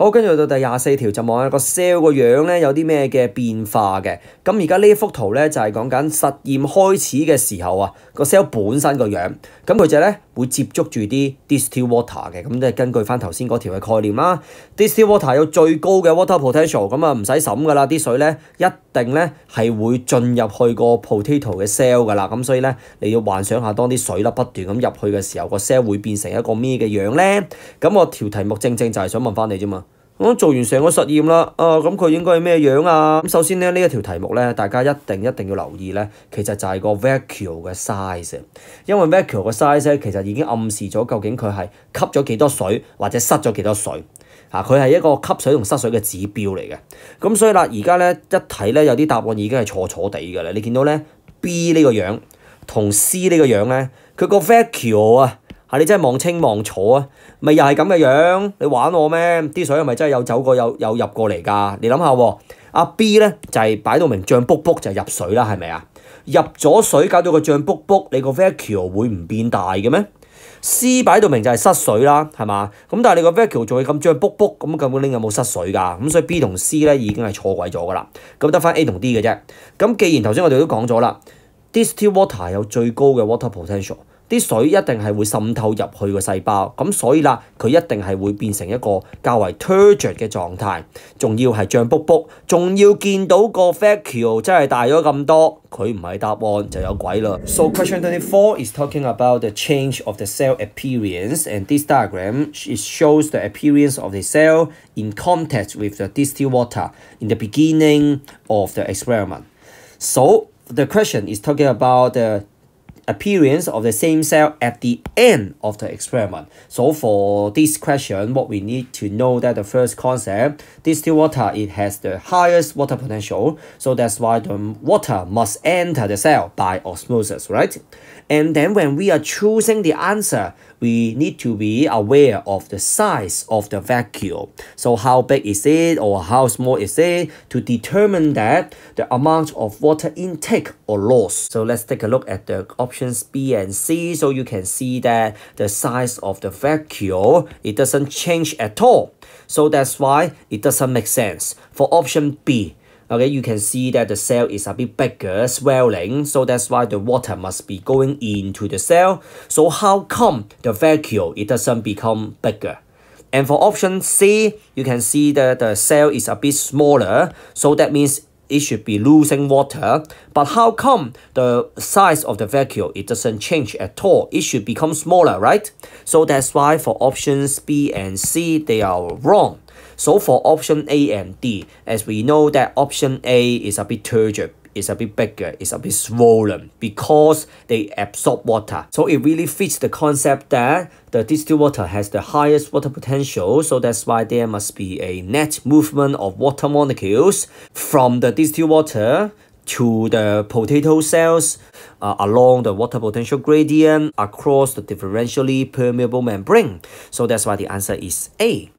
好，跟住到第24條就望下個 cell 個樣咧有啲咩嘅變化嘅。咁而家呢幅圖咧就係講緊實驗開始嘅時候啊，個 cell 本身個樣。咁佢就咧會接觸住啲 distilled water 嘅。咁即係根據翻頭先嗰條嘅概念啦。distilled water 有最高嘅 water potential， 咁啊唔使審㗎啦，啲水咧一定咧係會進入去個 potato 嘅 cell 㗎啦。咁所以咧你要幻想下，當啲水粒不斷咁入去嘅時候，個 cell 會變成一個咩嘅樣咧？咁我條題目正就係想問翻你啫嘛。 我做完成個實驗啦，咁佢應該係咩樣啊？咁首先咧，呢一條題目咧，大家一定要留意咧，其實就係個 vacuole 嘅 size， 因為 vacuole 嘅 size 咧，其實已經暗示咗究竟佢係吸咗幾多水或者塞咗幾多水。 佢係一個吸水同失水嘅指標嚟嘅，咁所以啦，而家咧一睇咧有啲答案已經係錯地㗎啦。你見到咧 B 呢個樣同 C 呢個樣咧，佢個 vacuole 啊，你真係望清望楚啊，咪又係咁嘅樣？你玩我咩？啲水係咪真係有走過有入過嚟㗎？你諗下喎，阿 B 咧就係擺到明漲卜卜就入水啦，係咪啊？入咗水搞到個漲卜卜，你個 vacuole 會唔變大嘅咩？ C 擺到明就係失水啦，係嘛？咁但係你個 vacuole 仲係咁漲卜卜，咁究竟有冇失水㗎？咁所以 B 同 C 咧已經係錯鬼咗㗎啦，咁得返 A 同 D 嘅啫。咁既然頭先我哋都講咗啦 ，distilled water 有最高嘅 water potential， 啲水一定係會滲透入去個細胞，咁所以啦，佢一定係會變成一個較為 turgid 嘅狀態，仲要係漲卜卜，仲要見到個 vacuole 真係大咗咁多。 佢唔係答案就有鬼啦。So question 24 is talking about the change of the cell appearance, and this diagram it shows the appearance of the cell in contact with the distilled water in the beginning of the experiment. So the question is talking about the appearance of the same cell at the end of the experiment. So for this question, what we need to know that the first concept, distilled water, it has the highest water potential. So that's why the water must enter the cell by osmosis, right? And then when we are choosing the answer, we need to be aware of the size of the vacuole. So how big is it or how small is it to determine that the amount of water intake or loss. So let's take a look at the options B and C. So you can see that the size of the vacuole, it doesn't change at all. So that's why it doesn't make sense. For option B, okay, you can see that the cell is a bit bigger, swelling, so that's why the water must be going into the cell. So how come the vacuole, it doesn't become bigger? And for option C, you can see that the cell is a bit smaller, so that means it should be losing water. But how come the size of the vacuole, it doesn't change at all? It should become smaller, right? So that's why for options B and C, they are wrong. So for option A and D, as we know that option A is a bit turgid, it's a bit bigger, it's a bit swollen because they absorb water. So it really fits the concept that the distilled water has the highest water potential. So that's why there must be a net movement of water molecules from the distilled water to the potato cells along the water potential gradient across the differentially permeable membrane. So that's why the answer is A.